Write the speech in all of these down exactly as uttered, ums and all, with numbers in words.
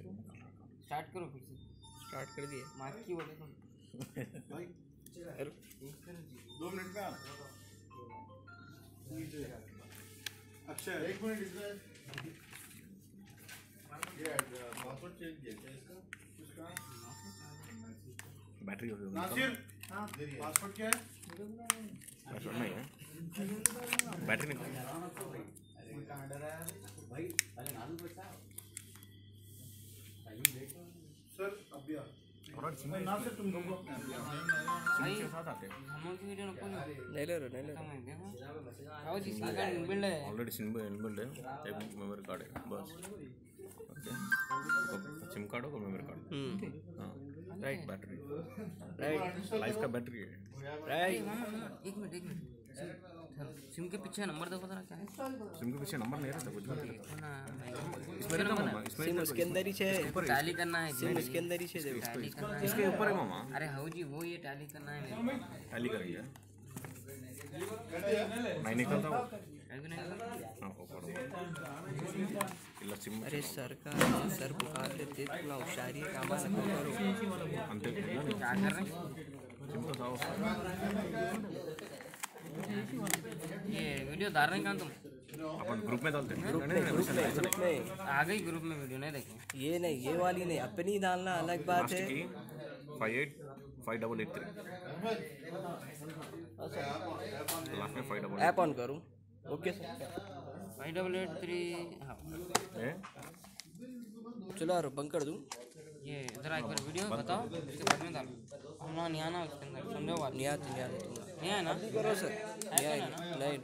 कुछ स्टार्ट करो फिर से। स्टार्ट कर दिए मार की बोले तुम भाई। दो मिनट में अच्छा एक मिनट इसमें बैटरी हो गई। पासवर्ड क्या है? बैटरी नहीं भाई सर अभी ना सर तुम लोगों के साथ आते ऑलरेडी सिम इनेबल्ड है। एक मेमोरी कार्ड है बस। ओके सिम कार्ड और memory card right. Battery right life का बैटरी है राइट। एक मिनट एक मिनट सिम के पीछे नंबर देखो ना क्या है। सिम के पीछे नंबर नहीं रहता कुछ भी मामा। इसमें इसके अंदर ही छे टैली करना है। सिम इसके अंदर ही छे इसके ऊपर है मामा। अरे हाउ जी वो ये टैली करना है। टैली कर गया मैं निकलता हूं। हां ऊपर सिम। अरे सर का सर पुकार देते इतना होशियारी काम से करो। हम तो क्या कर रहे हैं सिम तो जाओ। ये वीडियो डाल रहे हैं तुम अपन ग्रुप में डालते हैं। ग्रुप में आ गई। ग्रुप में वीडियो नहीं देखें ये नहीं ये वाली नहीं अपनी डालना अलग बात है। Five eight five double eight three app on करूं। Okay sir five double eight three. चलो यार बंद कर दूं। ये जरा एक बार वीडियो बताओ इसके बाद में डालो। हमना नहीं आना उसके अंदर समझो बात। नहीं आती नहीं आती नहीं है ना करो सर नहीं।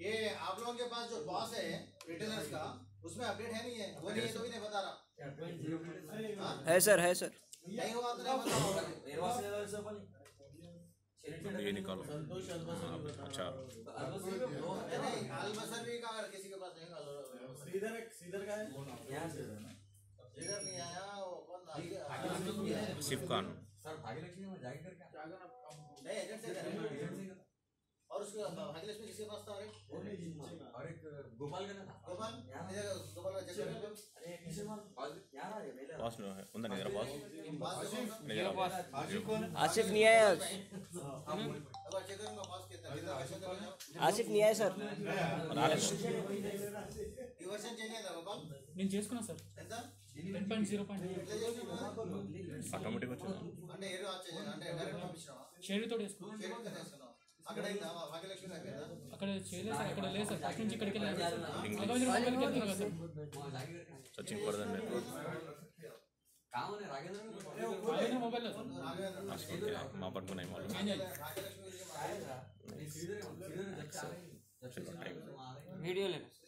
ये आप लोगों के पास जो बॉस है रिटेलर्स का उसमें अपडेट है नहीं है। वो नहीं है तो भी नहीं बता रहा है सर है सर नहीं हुआ तो नहीं बता रहा। ये निकालो अच्छा अलबसर भी का किसी के पास नहीं निकालो। सीधर सीधर का है यहां से सीधर नहीं आया अपन सिर्फ कान सर भाग्यलक्ष्मी में जाके करके क्या करना नहीं एजेंट से करेंगे। और उसके भाग्यलक्ष्मी किसके पास था? अरे और एक गोपाल का था। गोपाल यहां गोपाल का जगह पे। अरे किसी में यहां आ गया मेरा बॉस नहीं है अंदर मेरा बॉस मेरा बॉस आशिफ कौन है? आशिफ नहीं आया। हम अगर चेक करूंगा बॉस कितना आशिफ नहीं आया सर। रिवर्सन चाहिए था गोपाल నేను చేసుకున్నా सर। ఎంత ten point zero point automatic వచ్చేనా? అంటే ఏరు వచ్చేనా అంటే డైరెక్ట్ పంపిస్తావా? షేర్ తోటి చేసుకున్నా షేర్ తోటి చేసుకున్నా అక్కడ అయినా భాగ్యలక్ష్మి దగ్గర అక్కడ చేయలేదు సార్ అక్కడ లేదు సార్ నుంచి ఇక్కడికి వెళ్ళాను భాగ్యలక్ష్మి దగ్గర కదా సార్ సచింగ్ కొడదండి కామనే రాఘవేంద్ర మొబైల్ రాఘవేంద్ర మా పక్కన నై మాల్ రాఘవేంద్ర సీదర్ సీదర్ జక్కా वीडियो ले